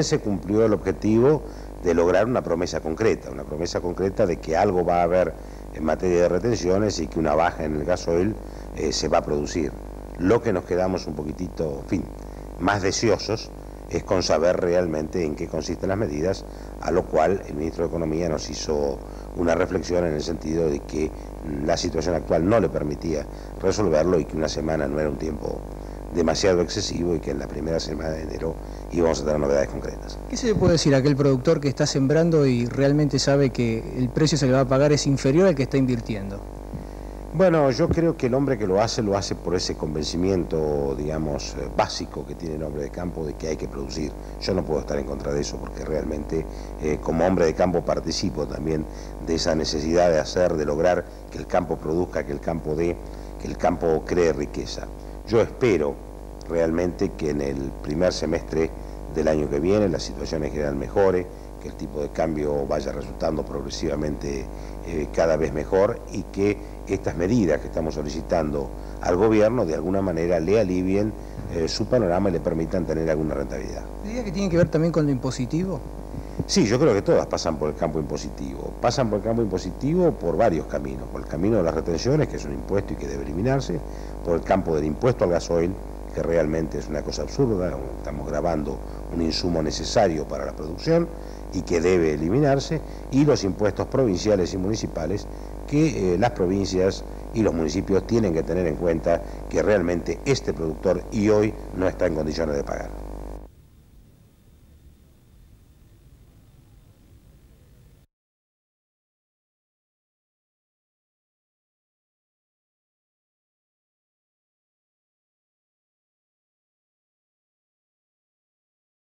Se cumplió el objetivo de lograr una promesa concreta de que algo va a haber en materia de retenciones y que una baja en el gasoil se va a producir. Lo que nos quedamos un poquitito, en fin, más deseosos es con saber realmente en qué consisten las medidas, a lo cual el ministro de Economía nos hizo una reflexión en el sentido de que la situación actual no le permitía resolverlo y que una semana no era un tiempo demasiado excesivo y que en la primera semana de enero íbamos a tener novedades concretas. ¿Qué se le puede decir a aquel productor que está sembrando y realmente sabe que el precio se le va a pagar es inferior al que está invirtiendo? Bueno, yo creo que el hombre que lo hace por ese convencimiento, digamos, básico que tiene el hombre de campo de que hay que producir. Yo no puedo estar en contra de eso porque realmente como hombre de campo participo también de esa necesidad de hacer, de lograr que el campo produzca, que el campo dé, que el campo cree riqueza. Yo espero realmente que en el primer semestre del año que viene la situación en general mejore, que el tipo de cambio vaya resultando progresivamente cada vez mejor y que estas medidas que estamos solicitando al gobierno de alguna manera le alivien su panorama y le permitan tener alguna rentabilidad. ¿Medidas que tienen que ver también con lo impositivo? Sí, yo creo que todas pasan por el campo impositivo. Pasan por el campo impositivo por varios caminos. Por el camino de las retenciones, que es un impuesto y que debe eliminarse. Por el campo del impuesto al gasoil, que realmente es una cosa absurda. Estamos grabando un insumo necesario para la producción y que debe eliminarse. Y los impuestos provinciales y municipales, que las provincias y los municipios tienen que tener en cuenta que realmente este productor y hoy no está en condiciones de pagar.